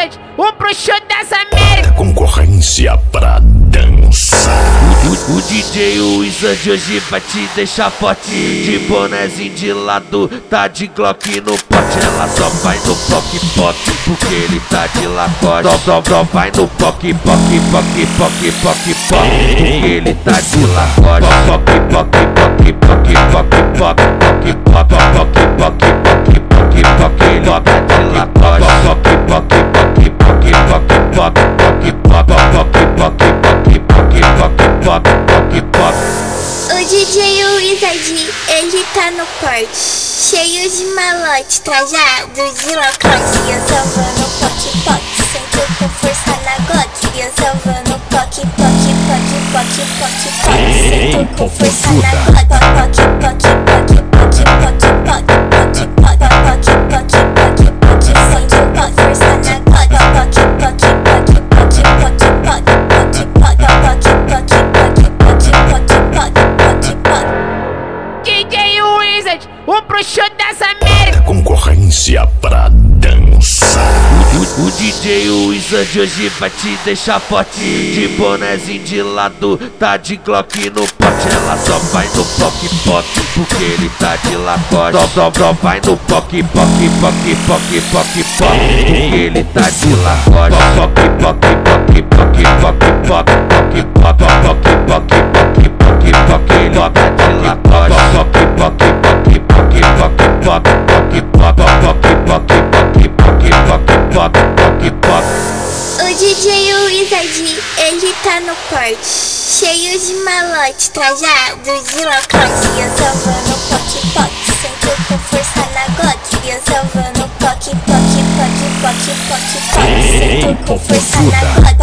Wizard, o bruxo das Américas. Concorrência pra dançar. O DJ Wizard hoje vai te deixar forte. De bonézinho de lado, tá de Glock no pote. Ela só vai no poque poque, porque ele tá de lacoste. Só vai no poque poque poque poque poque poque, porque ele tá de lacoste. Poque poque poque poque poque poque poque poque poque poque poque poque, ele tá de lacoste. Poque poque poque poque poque poque poque poque poque poque poque. Pop, pop, pop. O DJ Wizard, ele tá no porte, cheio de malote, trajado de lacoste. E eu salvando o poque poque, sempre com força na glock. E eu salvando o poque poque poque poque poque poque, sempre com força na glock. Poque poque poque poque poque poque poque poque poque poque poque, sempre com força na glock. Poque poque poque poque poque poque poque poque poque poque. DJ Wizard, o bruxo das Américas. Concorrência pra dançar. O DJ Wizard hoje vai te deixar forte. De bonézinho de lado, tá de Glock no pote. Ela só vai no poque poque, porque ele tá de lacoste. Só vai no poque poque poque poque poque poque, porque ele tá de lacoste. Poque poque poque poque poque poque poque poque poque poque poque poque, ele tá de lacoste. Poque poque poque poque poque poque poque poque poque poque poque poque poque poque poque. O DJ Wizard, ele tá no porte, cheio de malote, trajado de lacoste. E eu salvando o poque poque, sempre com força na glock. E eu salvando o poque poque poque poque poque poque, sempre com força na glock.